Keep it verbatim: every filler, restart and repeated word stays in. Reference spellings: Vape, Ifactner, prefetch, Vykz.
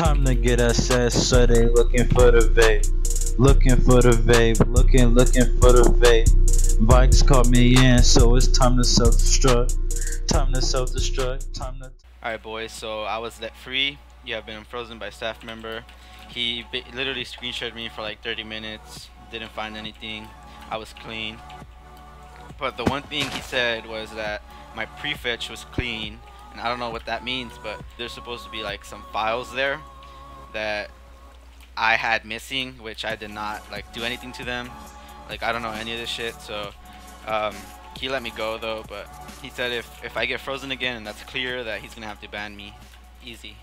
Time to get us ass, so they looking for the vape. Looking for the vape, looking, looking for the vape. Vykz caught me in, so it's time to self-destruct. Time to self-destruct, time to... Alright boys, so I was let free. You have been frozen by staff member. He literally screenshotted me for like thirty minutes. Didn't find anything. I was clean. But the one thing he said was that my prefetch was clean. And I don't know what that means, but there's supposed to be like some files there that I had missing, which I did not like do anything to them. Like I don't know any of this shit. So um, he let me go though, but he said if, if I get frozen again and that's clear, that he's gonna have to ban me. Easy.